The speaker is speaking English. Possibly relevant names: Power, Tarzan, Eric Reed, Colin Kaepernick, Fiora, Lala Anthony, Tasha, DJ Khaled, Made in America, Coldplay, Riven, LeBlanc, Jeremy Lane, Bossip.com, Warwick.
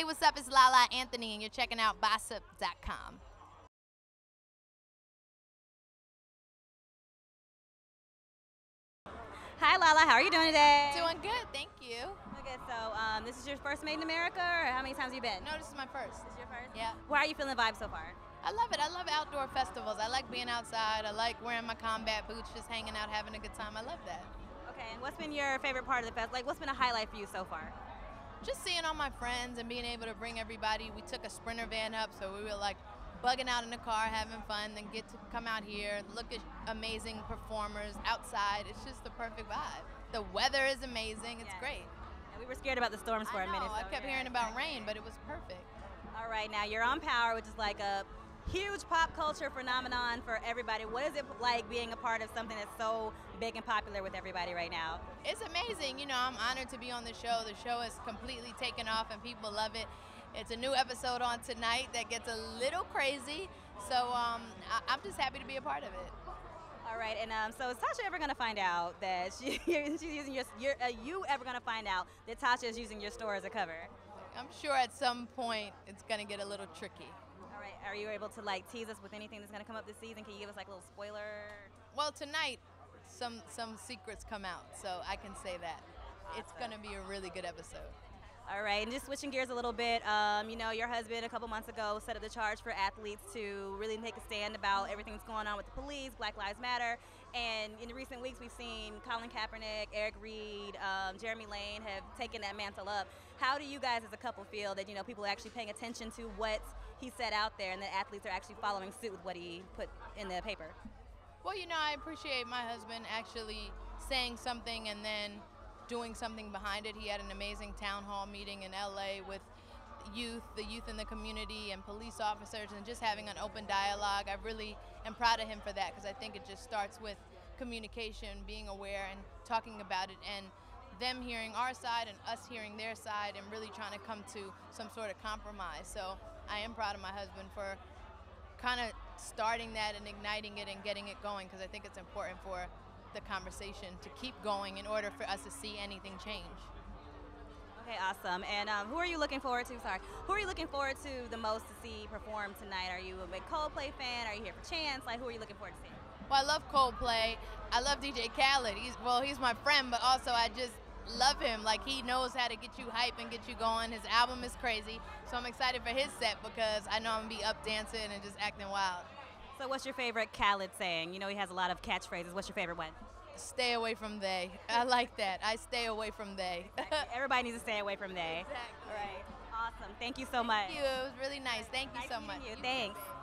Hey, what's up? It's Lala Anthony, and you're checking out Bossip.com. Hi, Lala. How are you doing today? Doing good. Thank you. Okay, so this is your first Made in America, or how many times have you been? No, this is my first. This is your first? Yeah. Why are you feeling the vibe so far? I love it. I love outdoor festivals. I like being outside. I like wearing my combat boots, just hanging out, having a good time. I love that. Okay, and what's been your favorite part of the fest? Like, what's been a highlight for you so far? Just seeing all my friends and being able to bring everybody. We took a sprinter van up, so we were like bugging out in the car, having fun, then get to come out here, look at amazing performers outside. It's just the perfect vibe. The weather is amazing. It's great. And we were scared about the storms for a minute. So I kept hearing about rain, but it was perfect. All right, now you're on Power, which is like a huge pop culture phenomenon for everybody. What is it like being a part of something that's so big and popular with everybody right now? It's amazing. You know, I'm honored to be on the show. The show is completely taken off and people love it. It's a new episode on tonight that gets a little crazy, so I'm just happy to be a part of it. All right, and so is Tasha ever going to find out that she's using your you ever going to find out that Tasha is using your store as a cover? I'm sure at some point it's going to get a little tricky. All right, are you able to like tease us with anything that's going to come up this season? Can you give us like a little spoiler? Well, tonight some secrets come out, so I can say that. Awesome. It's going to be a really good episode. All right, and just switching gears a little bit, you know, your husband a couple months ago set up the charge for athletes to really take a stand about everything that's going on with the police, Black Lives Matter, and in recent weeks we've seen Colin Kaepernick, Eric Reed, Jeremy Lane have taken that mantle up. How do you guys as a couple feel that, you know, people are actually paying attention to what he said out there and that athletes are actually following suit with what he put in the paper? Well, you know, I appreciate my husband actually saying something and then doing something behind it. He had an amazing town hall meeting in LA with youth, the youth in the community and police officers, and just having an open dialogue. I really am proud of him for that, because I think it just starts with communication, being aware and talking about it, and them hearing our side and us hearing their side and really trying to come to some sort of compromise. So I am proud of my husband for kind of starting that and igniting it and getting it going, because I think it's important for the conversation to keep going in order for us to see anything change. Okay, awesome. And who are you looking forward to? Sorry, who are you looking forward to the most to see perform tonight? Are you a big Coldplay fan? Are you here for Chance? Like, who are you looking forward to seeing? Well, I love Coldplay. I love DJ Khaled. He's my friend, but also I just love him. Like, he knows how to get you hype and get you going. His album is crazy, so I'm excited for his set because I know I'm gonna be up dancing and just acting wild. So what's your favorite Khaled saying? You know, he has a lot of catchphrases. What's your favorite one? Stay away from they. I like that. I stay away from they. Exactly. Everybody needs to stay away from they. Exactly. All right. Awesome. Thank you so much. Thank you. It was really nice. Thank you so much. Thanks.